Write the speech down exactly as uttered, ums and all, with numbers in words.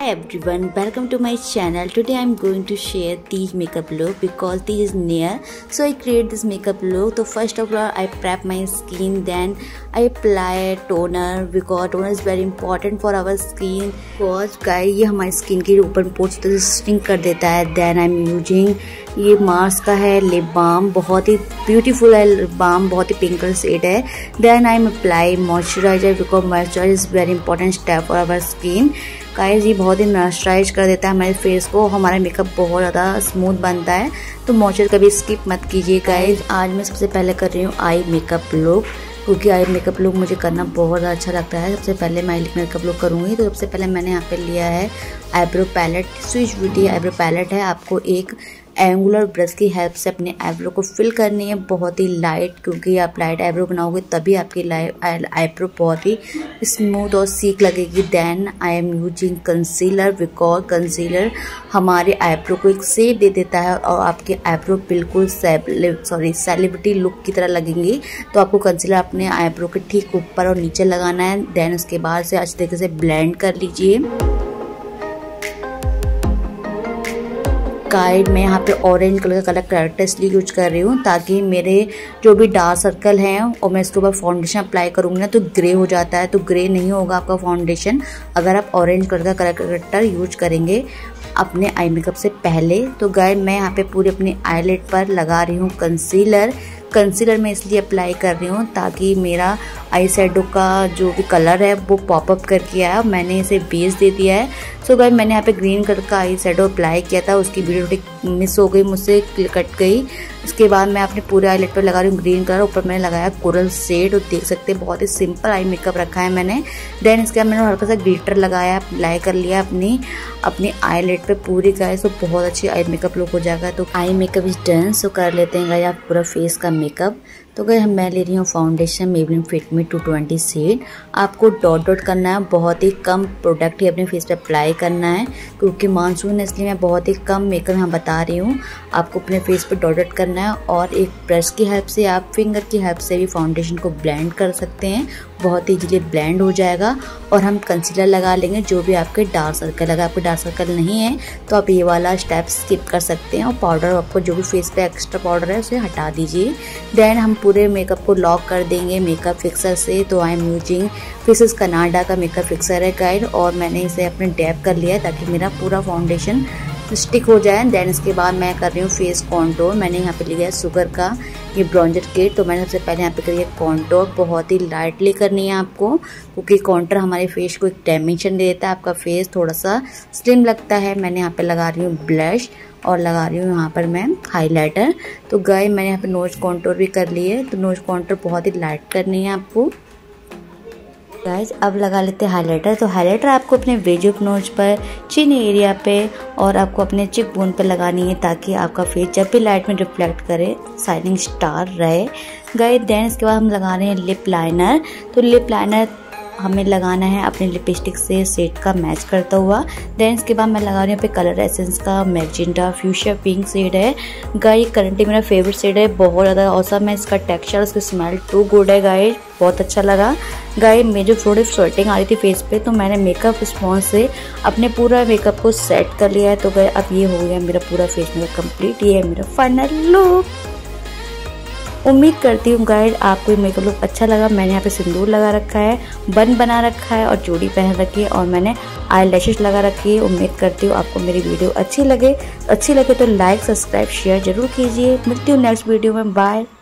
Everyone, welcome to my channel. Today I'm going to share Tej makeup look because Tej is near, so I create this makeup look. So first of all, I prep my skin, then I apply toner because toner is very important for our skin. Because guys, ये हमारी skin के ऊपर pores तो sting कर देता है. Then I'm using ये Mars का है lip balm, बहुत ही beautiful है lip balm, बहुत ही pink shade है. Then I'm apply moisturizer because moisturizer is very important step for our skin. Guys ये बहुत ही मॉइस्चराइज कर देता है हमारे फेस को, हमारा मेकअप बहुत ज़्यादा स्मूथ बनता है. तो मॉइस्चर कभी स्किप मत कीजिए गाइस. आज मैं सबसे पहले कर रही हूँ आई मेकअप लुक क्योंकि आई मेकअप लुक मुझे करना बहुत अच्छा लगता है. सबसे पहले मैं आई मेकअप लुक करूँगी. तो सबसे पहले मैंने यहाँ पे लिया है eyebrow palette, switch beauty eyebrow palette है. आपको एक एंगुलर ब्रश की हेल्प से अपने आईब्रो को फिल करनी है, बहुत ही लाइट, क्योंकि आप लाइट आईब्रो बनाओगे तभी आपकी आईब्रो बहुत ही स्मूथ और सीक लगेगी. Then I am using concealer because concealer हमारे आईब्रो को एक शेप दे देता है और आपके आईब्रो बिल्कुल सॉरी सेलिब्रिटी लुक की तरह लगेंगी. तो आपको कंसीलर अपने आईब्रो के ठीक ऊपर और नीचे लगाना है. देन उसके बाद से अच्छे तरीके से ब्लेंड कर लीजिए. गाइड में यहाँ पे ऑरेंज कलर का कलर करेक्टर इसलिए यूज कर रही हूँ ताकि मेरे जो भी डार्क सर्कल हैं और मैं इसके ऊपर फाउंडेशन अप्लाई करूँगी ना तो ग्रे हो जाता है. तो ग्रे नहीं होगा आपका फाउंडेशन अगर आप ऑरेंज कलर का कलर करेक्टर यूज करेंगे अपने आई मेकअप से पहले. तो गाइड मैं यहाँ पे पूरे अपने आईलिड पर लगा रही हूँ कंसीलर. कंसीलर मैं इसलिए अप्लाई कर रही हूँ ताकि मेरा आई शेडो का जो भी कलर है वो पॉपअप करके आया. मैंने इसे बेस दे दिया है. सो गाइस मैंने यहाँ पे ग्रीन कलर का आई शेडो अप्लाई किया था, उसकी वीडियो मिस हो गई, मुझसे कट गई. इसके बाद मैं अपने पूरे आईलेट पर लगा रही हूँ ग्रीन कलर. ऊपर मैंने लगाया कोरल शेड और देख सकते हैं बहुत ही सिंपल आई मेकअप रखा है मैंने. देन इसके बाद मैंने हल्का सा ग्लिटर लगाया, अप्लाई कर लिया अपनी अपने आईलेट पर पूरी. गाइस तो बहुत अच्छी आई मेकअप लुक हो जाएगा. तो eye makeup is done. So कर लेते हैं गाइस आप पूरा फेस का मेकअप. तो गई मैं ले रही हूँ foundation Maybelline fit me two twenty shade. आपको डॉट डॉट करना है, बहुत ही कम प्रोडक्ट ही अपने फेस पे अप्लाई करना है क्योंकि मानसून है इसलिए मैं बहुत ही कम मेकअप यहाँ बता रही हूँ. आपको अपने फेस पे डॉट डॉट करना है और एक ब्रश की हेल्प से आप फिंगर की हेल्प से भी फाउंडेशन को ब्लेंड कर सकते हैं, बहुत ईजिली ब्लेंड हो जाएगा. और हम कंसीलर लगा लेंगे जो भी आपके डार्क सर्कल. अगर आपके डार्क सर्कल नहीं है तो आप ये वाला स्टेप स्किप कर सकते हैं और पाउडर आपको जो भी फेस पे एक्स्ट्रा पाउडर है उसे हटा दीजिए. देन हम पूरे मेकअप को लॉक कर देंगे मेकअप फिक्सर से. तो I am using Faces Canada का मेकअप फिक्सर है गाइड और मैंने इसे अपने डैप कर लिया है ताकि मेरा पूरा फाउंडेशन स्टिक हो जाए. देन इसके बाद मैं कर रही हूँ फेस कॉन्टोर. मैंने यहाँ पे लिया है शुगर का ये ब्रॉन्जर किट. तो मैंने सबसे पहले यहाँ पे करी है कॉन्टोर, बहुत ही लाइटली करनी है आपको क्योंकि कॉन्टोर हमारे फेस को एक डायमेंशन दे देता है, आपका फेस थोड़ा सा स्लिम लगता है. मैंने यहाँ पे लगा रही हूँ ब्लश और लगा रही हूँ यहाँ पर मैं हाईलाइटर. तो गाय मैंने यहाँ पर नोज कॉन्टोर भी कर ली है. तो नोज कॉन्टोर बहुत ही लाइट करनी है आपको. गाइज अब लगा लेते हैं हाईलाइटर. तो हाईलाइटर आपको अपने वेजुक नोज पर, चिन एरिया पे और आपको अपने चिक बोन पर लगानी है ताकि आपका फेस जब भी लाइट में रिफ्लेक्ट करे शाइनिंग स्टार रहे गाइज. देन इसके बाद हम लगा रहे हैं लिप लाइनर. तो लिप लाइनर हमें लगाना है अपने लिपस्टिक से शेड का मैच करता हुआ. देन इसके बाद मैं लगा रही हूँ पे कलर एसेंस का मैजेंटा फ्यूशिया पिंक शेड है. गाइस करंटली मेरा फेवरेट शेड है, बहुत ज़्यादा औसम है. इसका टेक्सचर, उसकी स्मेल टू गुड है गाइस, बहुत अच्छा लगा. गाइस मुझे थोड़ी स्वेटिंग आ रही थी फेस पे तो मैंने मेकअप स्पॉन्ज से अपने पूरा मेकअप को सेट कर लिया है. तो गाइस अब ये हो गया मेरा पूरा फेस मेरा कम्प्लीट. ये है मेरा फाइनल लुक. उम्मीद करती हूँ गाइड आपको ये मेकअप लुक अच्छा लगा. मैंने यहाँ पे सिंदूर लगा रखा है, बन बना रखा है और चूड़ी पहन रखी है और मैंने आई लैशेस लगा रखी है. उम्मीद करती हूँ आपको मेरी वीडियो अच्छी लगे अच्छी लगे तो लाइक सब्सक्राइब शेयर जरूर कीजिए. मिलती हूँ नेक्स्ट वीडियो में. बाय.